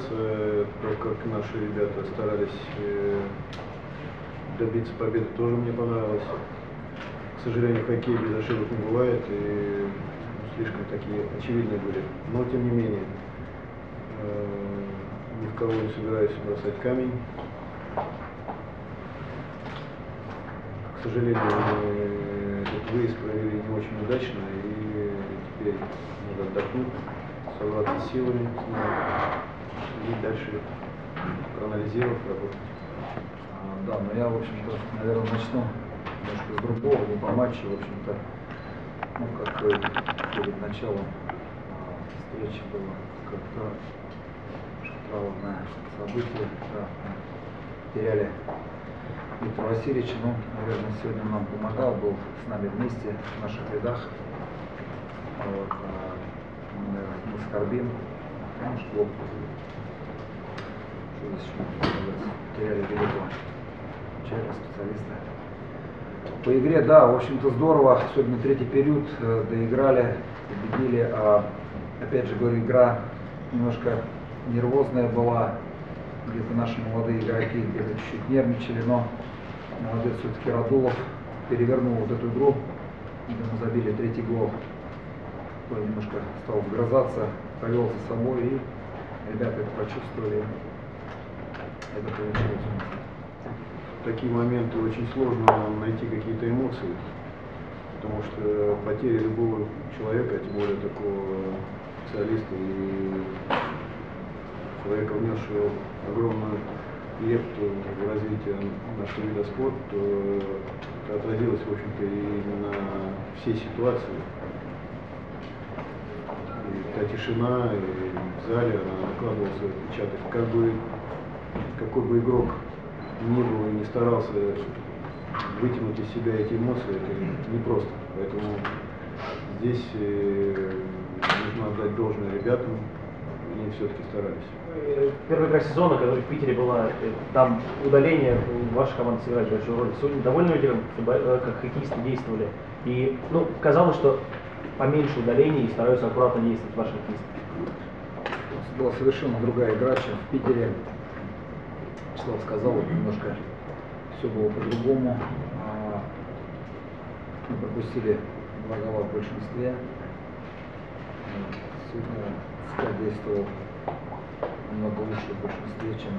понравился, как наши ребята старались добиться победы, тоже мне понравилось. К сожалению, в хоккее без ошибок не бывает, и слишком такие очевидные были. Но тем не менее, ни в кого не собираюсь бросать камень. К сожалению, этот выезд провели не очень удачно, и теперь надо отдохнуть, собраться силами и дальше проанализировать, работать. Да, но я, в общем-то, наверное, начну немножко с другого, не по матчу, в общем-то, ну, как перед началом встречи было как-то травмное событие, да, теряли Виктора Васильевича, ну, наверное, сегодня он нам помогал, был с нами вместе, в наших рядах. Вот, мы скорбим, потому что теряли великого человека, специалиста. По игре, да, в общем-то здорово, особенно третий период, доиграли, победили, опять же говорю, игра немножко нервозная была, где-то наши молодые игроки где-то чуть-чуть нервничали, но молодец все-таки Радулов перевернул вот эту игру, где мы забили третий гол, он немножко стал вгрызаться, повел за собой, и ребята это почувствовали, это получилось. В такие моменты очень сложно найти какие-то эмоции, потому что потеря любого человека, тем более такого специалиста и человека, внесшего огромную лепту в развитие нашего вида спорта, это отразилось, в общем-то, и на всей ситуации. И та тишина, и в зале она накладывала свой отпечаток. Какой бы игрок ни был и не старался вытянуть из себя эти эмоции, это непросто. Поэтому здесь нужно отдать должное ребятам, они все-таки старались. Первая игра сезона, которая в Питере была, там удаление вашей команды сыграть большую роль. Сегодня довольны ли как хоккеисты действовали? И, ну, казалось, что поменьше удалений и стараются аккуратно действовать ваши хоккеисты. Была совершенно другая игра, чем в Питере. Вячеслав сказал, немножко все было по-другому. Мы пропустили два гола в большинстве. Действовал намного лучше в большинстве, чем